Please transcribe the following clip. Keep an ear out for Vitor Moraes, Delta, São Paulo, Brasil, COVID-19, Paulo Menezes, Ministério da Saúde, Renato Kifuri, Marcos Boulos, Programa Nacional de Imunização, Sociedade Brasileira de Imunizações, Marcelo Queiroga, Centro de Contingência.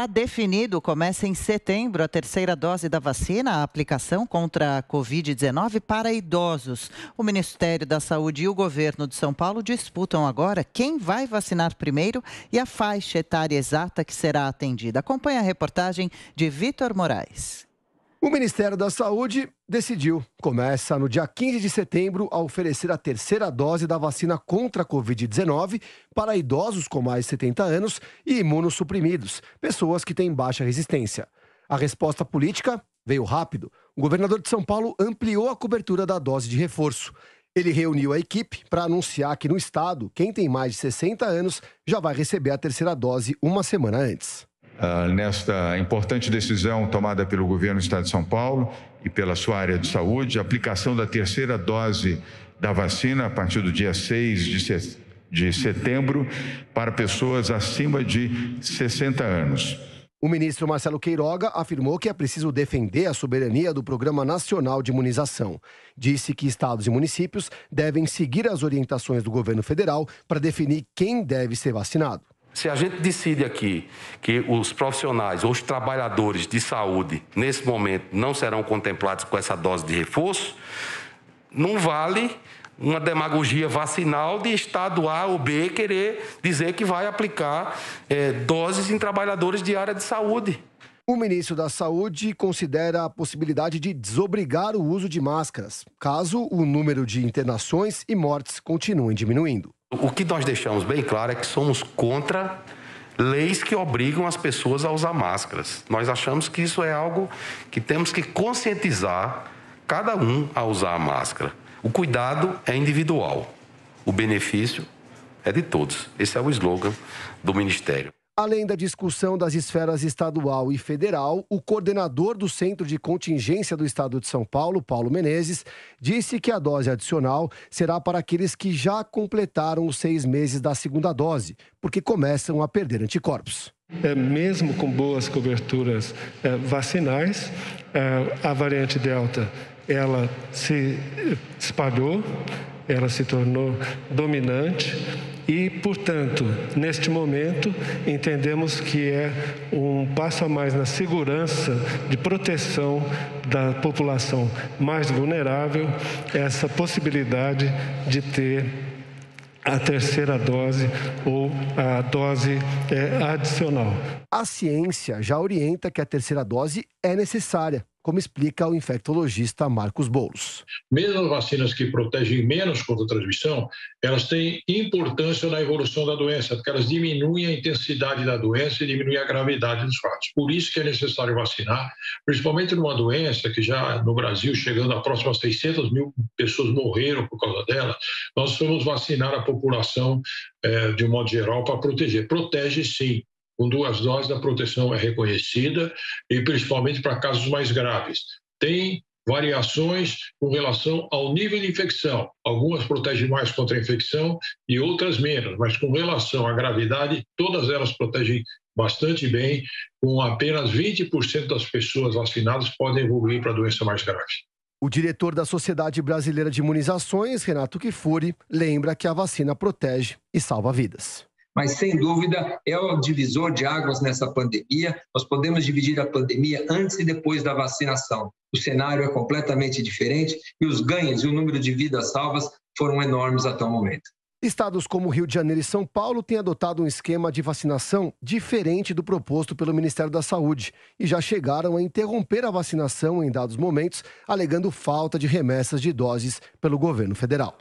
está definido, começa em setembro, a terceira dose da vacina, a aplicação contra a Covid-19 para idosos. O Ministério da Saúde e o governo de São Paulo disputam agora quem vai vacinar primeiro e a faixa etária exata que será atendida. Acompanhe a reportagem de Vitor Moraes. O Ministério da Saúde decidiu. Começa no dia 15 de setembro a oferecer a terceira dose da vacina contra a Covid-19 para idosos com mais de 70 anos e imunossuprimidos, pessoas que têm baixa resistência. A resposta política veio rápido. O governador de São Paulo ampliou a cobertura da dose de reforço. Ele reuniu a equipe para anunciar que no estado, quem tem mais de 60 anos já vai receber a terceira dose uma semana antes. Nesta importante decisão tomada pelo governo do Estado de São Paulo e pela sua área de saúde, a aplicação da terceira dose da vacina a partir do dia 6 de setembro para pessoas acima de 60 anos. O ministro Marcelo Queiroga afirmou que é preciso defender a soberania do Programa Nacional de Imunização. Disse que estados e municípios devem seguir as orientações do governo federal para definir quem deve ser vacinado. Se a gente decide aqui que os profissionais ou os trabalhadores de saúde, nesse momento, não serão contemplados com essa dose de reforço, não vale uma demagogia vacinal de estado A ou B querer dizer que vai aplicar doses em trabalhadores de área de saúde. O ministro da Saúde considera a possibilidade de desobrigar o uso de máscaras, caso o número de internações e mortes continuem diminuindo. O que nós deixamos bem claro é que somos contra leis que obrigam as pessoas a usar máscaras. Nós achamos que isso é algo que temos que conscientizar cada um a usar a máscara. O cuidado é individual, o benefício é de todos. Esse é o slogan do Ministério. Além da discussão das esferas estadual e federal, o coordenador do Centro de Contingência do Estado de São Paulo, Paulo Menezes, disse que a dose adicional será para aqueles que já completaram os 6 meses da segunda dose, porque começam a perder anticorpos. Mesmo com boas coberturas vacinais, a variante Delta, ela se espalhou, ela se tornou dominante. E, portanto, neste momento, entendemos que é um passo a mais na segurança de proteção da população mais vulnerável, essa possibilidade de ter a terceira dose ou a dose adicional. A ciência já orienta que a terceira dose é necessária, como explica o infectologista Marcos Boulos. Mesmo as vacinas que protegem menos contra a transmissão, elas têm importância na evolução da doença, porque elas diminuem a intensidade da doença e diminuem a gravidade dos fatos. Por isso que é necessário vacinar, principalmente numa doença que já no Brasil, chegando a próxima 600 mil pessoas morreram por causa dela, nós vamos vacinar a população de um modo geral para proteger. Protege sim. Com 2 doses, a proteção é reconhecida e principalmente para casos mais graves. Tem variações com relação ao nível de infecção. Algumas protegem mais contra a infecção e outras menos, mas com relação à gravidade, todas elas protegem bastante bem, com apenas 20% das pessoas vacinadas podem evoluir para doença mais grave. O diretor da Sociedade Brasileira de Imunizações, Renato Kifuri, lembra que a vacina protege e salva vidas. Mas, sem dúvida, é o divisor de águas nessa pandemia. Nós podemos dividir a pandemia antes e depois da vacinação. O cenário é completamente diferente e os ganhos e o número de vidas salvas foram enormes até o momento. Estados como Rio de Janeiro e São Paulo têm adotado um esquema de vacinação diferente do proposto pelo Ministério da Saúde e já chegaram a interromper a vacinação em dados momentos, alegando falta de remessas de doses pelo governo federal.